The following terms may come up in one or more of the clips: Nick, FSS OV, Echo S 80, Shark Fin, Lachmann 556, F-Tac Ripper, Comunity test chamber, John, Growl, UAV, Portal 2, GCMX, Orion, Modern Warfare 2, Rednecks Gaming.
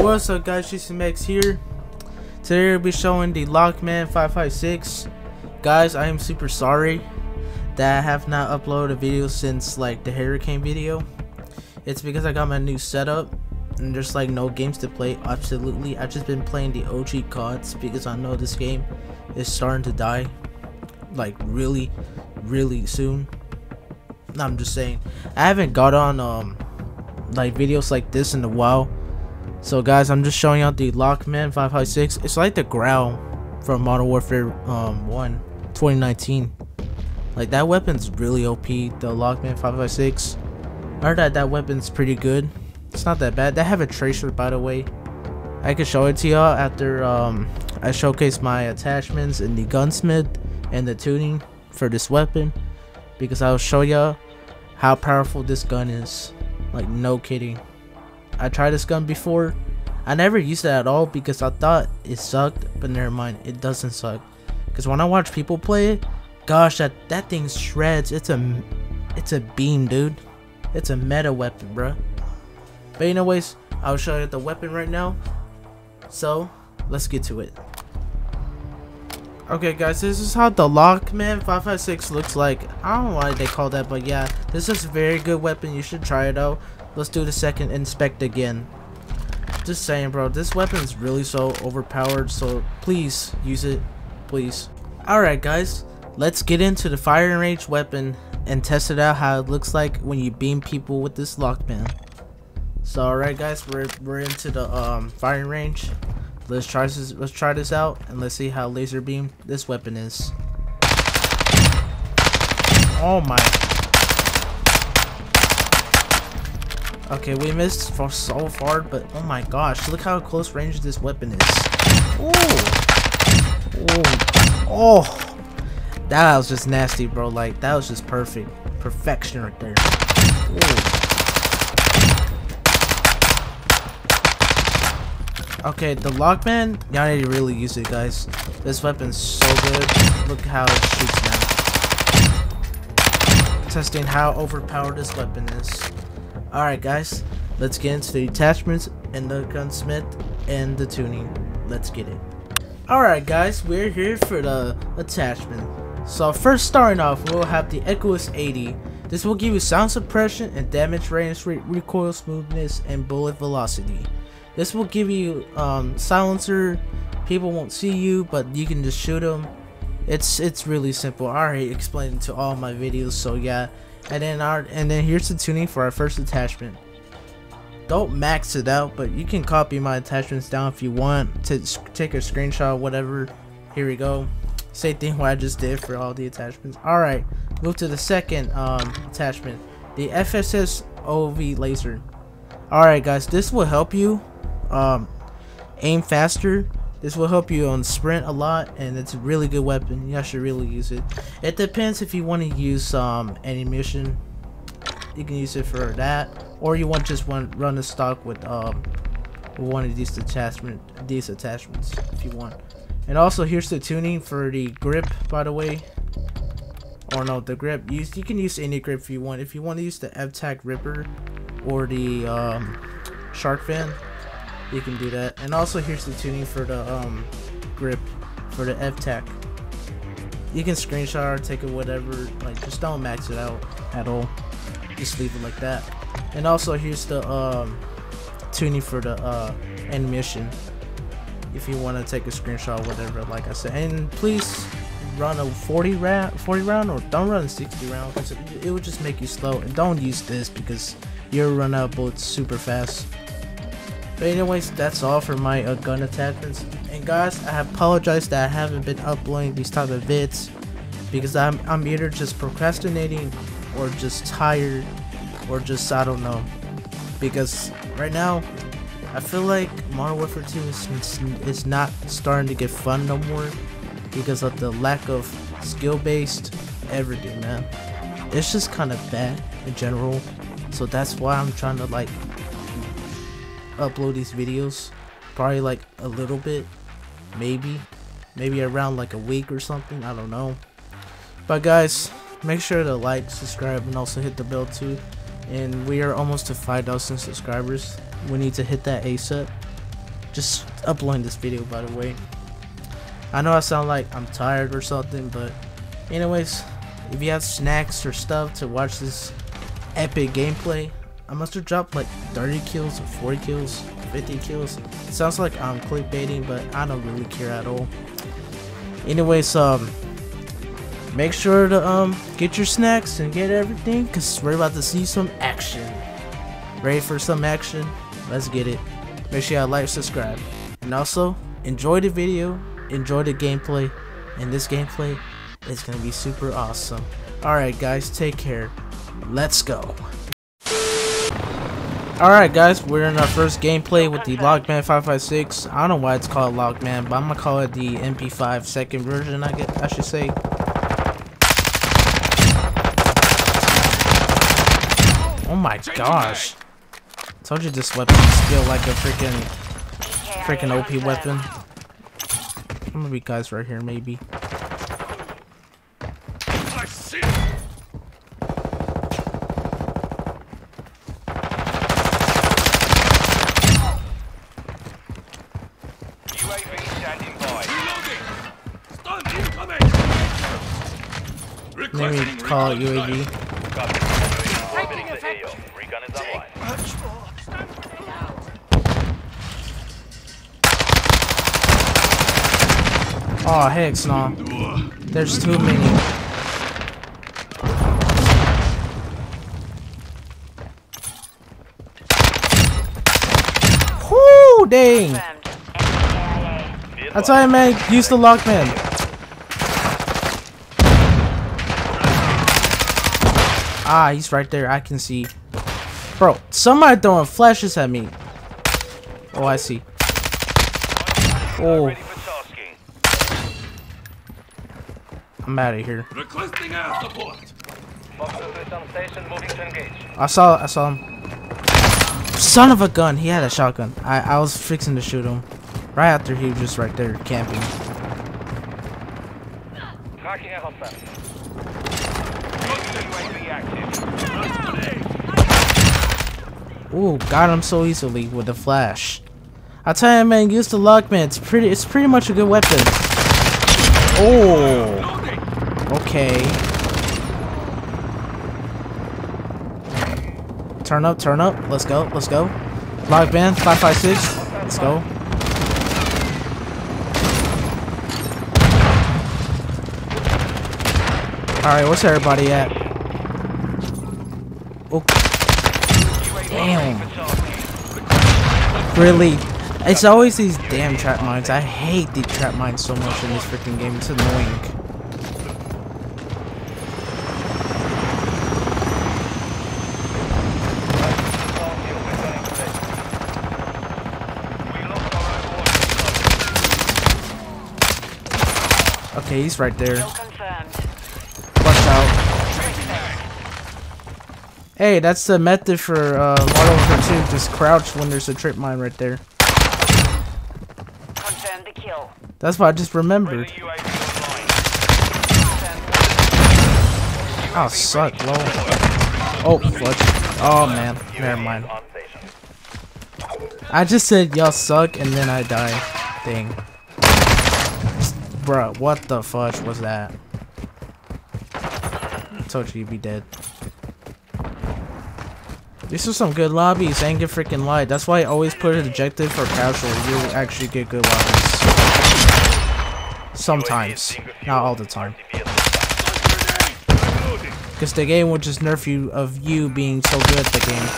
What's up guys, GCMX here. Today we'll be showing the Lachmann 556. Guys, I am super sorry that I have not uploaded a video since like the hurricane video. It's because I got my new setup and there's like no games to play. Absolutely, I've just been playing the OG CODs because I know this game is starting to die like really soon. I'm just saying, I haven't got on like videos like this in a while. So guys, I'm just showing out the Lachmann 556. It's like the Growl from Modern Warfare 2019. Like that weapon's really OP, the Lachmann 556. I heard that weapon's pretty good. It's not that bad. They have a tracer, by the way. I could show it to y'all after I showcase my attachments and the gunsmith and the tuning for this weapon, because I'll show y'all how powerful this gun is. Like, no kidding. I tried this gun before. I never used it at all because I thought it sucked, but never mind, it doesn't suck. Because when I watch people play it, gosh, that thing shreds. It's a beam, dude. It's a meta weapon, bruh. But anyways, I'll show you the weapon right now. So let's get to it. Okay guys, this is how the Lachmann 556 looks like. I don't know why they call that, but yeah, this is a very good weapon. You should try it out. Let's do the second inspect again. Just saying, bro, this weapon is really so overpowered, so please use it, please. Alright guys, let's get into the firing range weapon and test it out how it looks like when you beam people with this Lachmann. So alright guys, we're into the firing range. Let's try this out and let's see how laser beam this weapon is. Oh my. Okay, we missed for so far, but oh my gosh, look how close range this weapon is. Oh, that was just nasty, bro. Like, that was just perfect. Perfection right there. Ooh. Okay, the Lachmann, y'all need to really use it, guys. This weapon's so good. Look how it shoots now. Testing how overpowered this weapon is. Alright guys, let's get into the attachments and the gunsmith and the tuning. Let's get it. Alright guys, we're here for the attachment. So first, starting off, we'll have the Echo S 80. This will give you sound suppression and damage range, recoil smoothness, and bullet velocity. This will give you silencer. People won't see you, but you can just shoot them. It's really simple. I already explained it to all my videos, so yeah. And then here's the tuning for our first attachment. Don't max it out, but you can copy my attachments down if you want to take a screenshot, whatever. Here we go. Same thing what I just did for all the attachments. Alright, move to the second attachment, the FSS OV laser. Alright guys, this will help you aim faster. This will help you on sprint a lot, and it's a really good weapon. Y'all should really use it. It depends if you want to use ammunition. You can use it for that, or you want just one run the stock with one of these attachments if you want. And also, here's the tuning for the grip, by the way. Or no, the grip. You can use any grip if you want. If you want to use the F-Tac Ripper or the Shark Fin, you can do that. And also, here's the tuning for the grip for the F-Tac. You can screenshot or take it, whatever. Like, just don't max it out at all, just leave it like that. And also, here's the tuning for the ammunition if you want to take a screenshot, whatever, like I said. And please run a 40 round, or don't run a 60 round because it will just make you slow. And don't use this because you'll run out of bullets super fast. But anyways, that's all for my gun attachments. And guys, I apologize that I haven't been uploading these type of vids because I'm either just procrastinating or just tired or just, I don't know. Because right now, I feel like Modern Warfare 2 is not starting to get fun no more because of the lack of skill-based everything, man. It's just kind of bad in general. So that's why I'm trying to like upload these videos, probably like a little bit, maybe around like a week or something, I don't know. But guys, make sure to like, subscribe, and also hit the bell too. And we are almost to 5,000 subscribers. We need to hit that ASAP. just uploading this video, by the way. I know I sound like I'm tired or something, but anyways, if you have snacks or stuff to watch this epic gameplay, I must have dropped like 30 kills, 40 kills, 50 kills. It sounds like I'm clickbaiting, but I don't really care at all. Anyways, make sure to get your snacks and get everything, cause we're about to see some action. Ready for some action? Let's get it. Make sure you like, subscribe, and also enjoy the video, enjoy the gameplay, and this gameplay is gonna be super awesome. Alright guys, take care. Let's go. Alright guys, we're in our first gameplay with the Lachmann 556. I don't know why it's called Lachmann, but I'm gonna call it the MP5 second version, I should say. Oh my gosh. Told you this weapon feel like a freaking OP weapon. I'm gonna be guys right here maybe. Let me call it UAV. Oh heck no. There's too many. Whoo, dang. That's why I meant use the Lachmann. Ah, he's right there. I can see. Bro, somebody throwing flashes at me. Oh, I see. Oh. I'm out of here. I saw him. Son of a gun. He had a shotgun. I was fixing to shoot him. Right after he was just right there camping. Ooh, got him so easily with the flash. I tell you, man, use the Lachmann. It's pretty much a good weapon. Oh, okay. Turn up. Let's go. Lachmann 556. Let's go. All right, where's everybody at? Oh, damn! Really, it's always these damn trap mines. I hate the trap mines so much in this freaking game. It's annoying. Okay, he's right there. Hey, that's the method for Modern Warfare 2. Just crouch when there's a trip mine right there. Confirm the kill. That's what I just remembered. Oh, suck, lol. Oh, clutch. Oh, man. Never mind. I just said, y'all suck, and then I die. Dang. Bruh, what the fudge was that? I told you you'd be dead. These are some good lobbies, ain't get freaking light. That's why I always put an objective for casual. You actually get good lobbies. Sometimes. Not all the time. Because the game will just nerf you of you being so good at the game.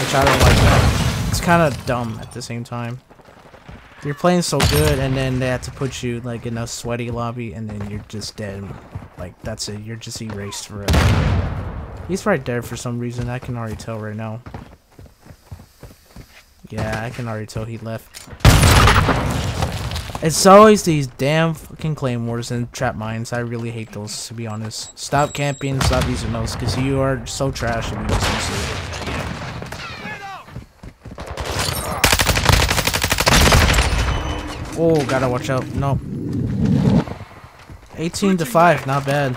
Which I don't like that. It's kind of dumb at the same time. You're playing so good and then they have to put you like in a sweaty lobby and then you're just dead. Like, that's it. You're just erased forever. He's right there for some reason. I can already tell right now. Yeah, I can already tell he left. It's always these damn fucking claymores and trap mines. I really hate those, to be honest. Stop camping, stop using those, because you are so trash if you just use it. Oh, gotta watch out. No. 18 to 5, not bad.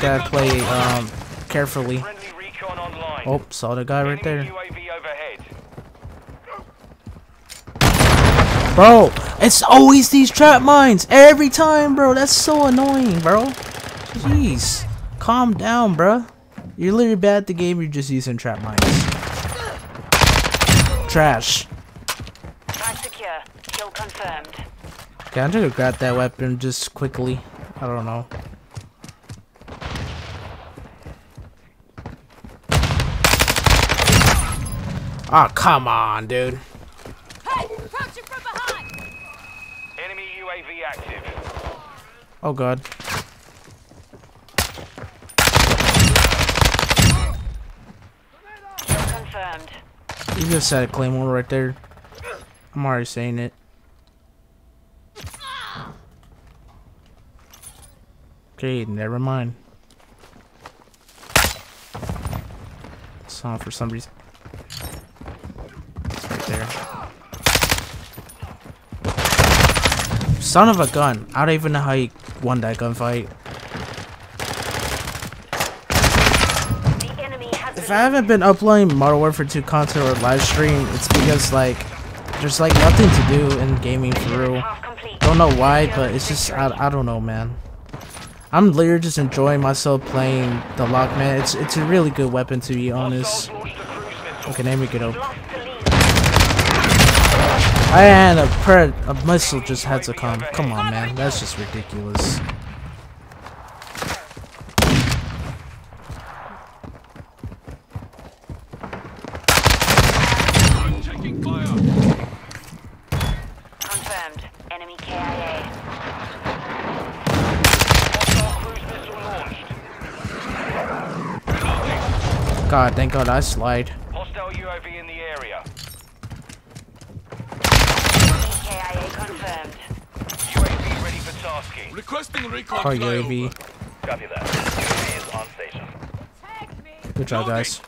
Gotta play carefully. Oh, saw the guy right there. Bro, it's always these trap mines every time, bro. That's so annoying, bro. Jeez, calm down, bro. You're literally bad at the game. You're just using trap mines. Trash. Mine secure. Kill confirmed. Okay, I'm gonna grab that weapon just quickly. I don't know. Oh, come on, dude. Hey, crouching from behind. Enemy UAV active. Oh god. Confirmed. You just had a claymore right there. I'm already saying it. Okay, never mind. It's on for some reason. It's right there. Son of a gun. I don't even know how he won that gunfight. If I haven't been uploading Modern Warfare 2 content or live stream, it's because like there's like nothing to do in gaming for real. Don't know why, but it's just I don't know, man. I'm literally just enjoying myself playing the Lachmann. It's a really good weapon, to be honest. Okay, let me get up. And a missile just had to come. Come on, man. That's just ridiculous. God, thank God I slide. Hostile UAV in the area. KIA confirmed. UAV ready for tasking. Requesting recon. Oh, UAV. Copy that. UAV is on station. Good job, guys.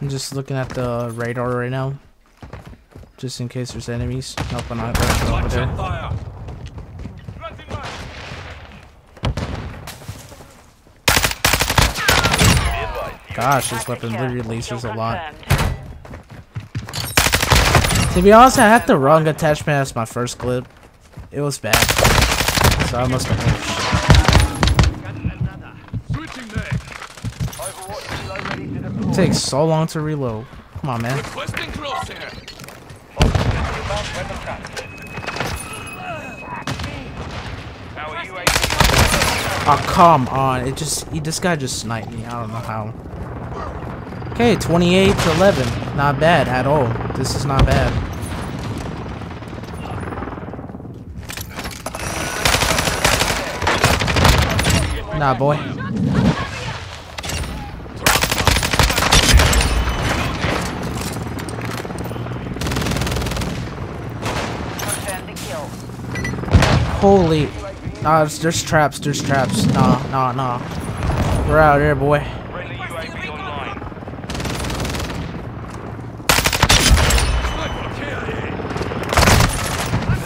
I'm just looking at the radar right now, just in case there's enemies. Nope, I'm not over there. Gosh, this weapon literally lasers a lot. To be honest, I had the wrong attachment as my first clip. It was bad. So I must have. It takes so long to reload. Come on, man. Oh, come on. It just, this guy just sniped me. I don't know how. Okay, 28 to 11. Not bad at all. This is not bad. Nah, boy. Holy. Nah, there's traps. There's traps. Nah, nah, nah. We're out here, boy.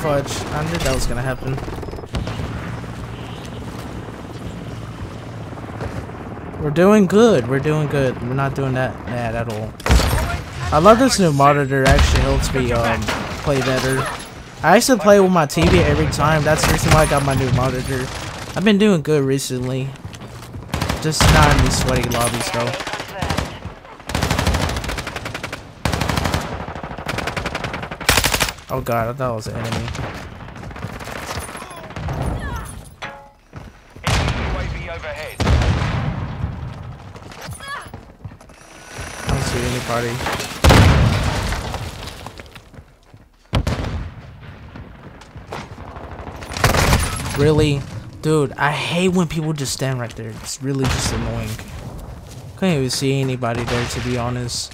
Fudge. I knew that was gonna happen. We're doing good. We're doing good. We're not doing that bad at all. I love this new monitor. Actually helps me play better. I used to play with my TV every time. That's the reason why I got my new monitor. I've been doing good recently. Just not in these sweaty lobbies though. Oh god, I thought it was an enemy. UAV overhead. I don't see anybody. Really? Dude, I hate when people just stand right there. It's really just annoying. Couldn't even see anybody there, to be honest.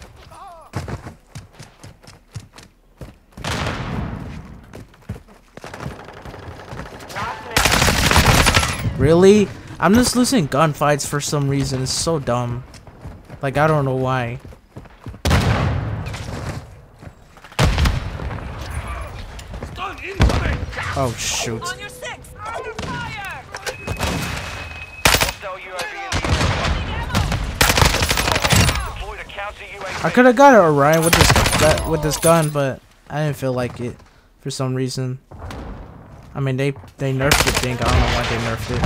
Really? I'm just losing gunfights for some reason. It's so dumb. Like, I don't know why. Oh, shoot. I could have got an Orion with this gun, but I didn't feel like it for some reason. I mean, they nerfed the thing. I don't know why they nerfed it.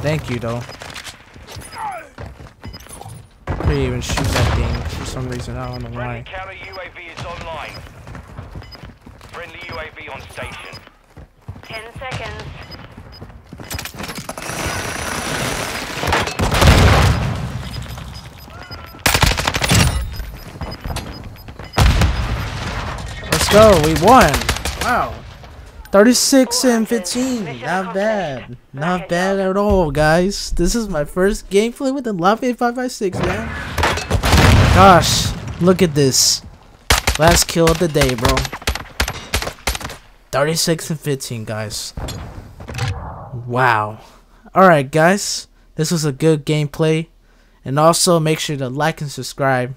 Thank you, though. I couldn't even shoot that thing for some reason. I don't know why. Friendly UAV is online. Friendly UAV on station. 10 seconds. Let's go, we won. Wow. 36 and 15. Not bad. Not bad at all, guys. This is my first gameplay with the Lachmann 556, man. Gosh, look at this. Last kill of the day, bro. 36 and 15, guys. Wow. Alright, guys. This was a good gameplay. And also, make sure to like and subscribe.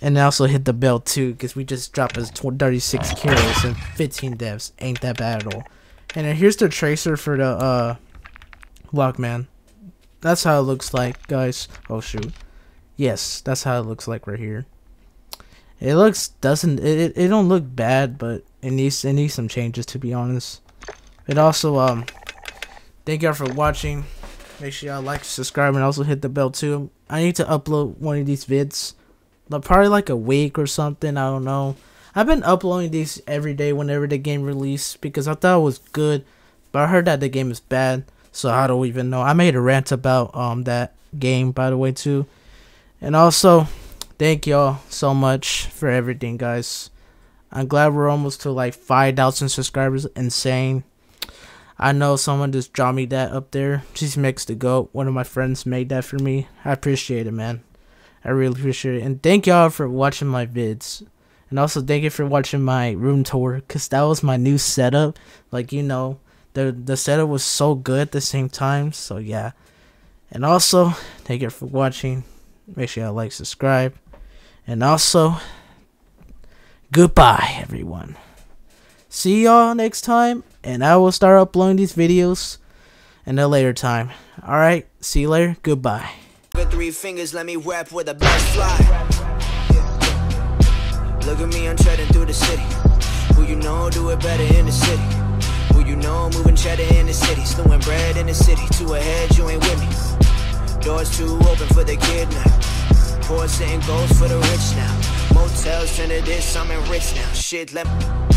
And also hit the bell too, because we just dropped 36 kills and 15 deaths. Ain't that bad at all. And then here's the tracer for the Lachmann. That's how it looks like, guys. Oh shoot. Yes, that's how it looks like right here. It looks it don't look bad, but it needs some changes, to be honest. And also thank y'all for watching. Make sure y'all like, subscribe, and also hit the bell too. I need to upload one of these vids. Probably like a week or something, I don't know. I've been uploading these every day whenever the game released, because I thought it was good, but I heard that the game is bad, so I don't even know. I made a rant about that game, by the way, too. And also thank y'all so much for everything, guys. I'm glad we're almost to like 5,000 subscribers. Insane. I know someone just dropped me that up there. GCMX the GOAT, one of my friends, made that for me. I appreciate it, man. I really appreciate it. And thank y'all for watching my vids. And also thank you for watching my room tour, because that was my new setup. Like, you know, the setup was so good at the same time. So yeah. And also thank you for watching. Make sure y'all like, subscribe. And also goodbye, everyone. See y'all next time. And I will start uploading these videos in a later time. Alright, see you later. Goodbye. Got 3 fingers, let me rap with a best fly. Look at me, I'm treading through the city. Who you know do it better in the city. Who you know moving cheddar in the city. Slewing bread in the city. Two ahead, you ain't with me. Doors too open for the kid now. Poor sitting goals for the rich now. Motels turn to this, I'm in rich now. Shit, let me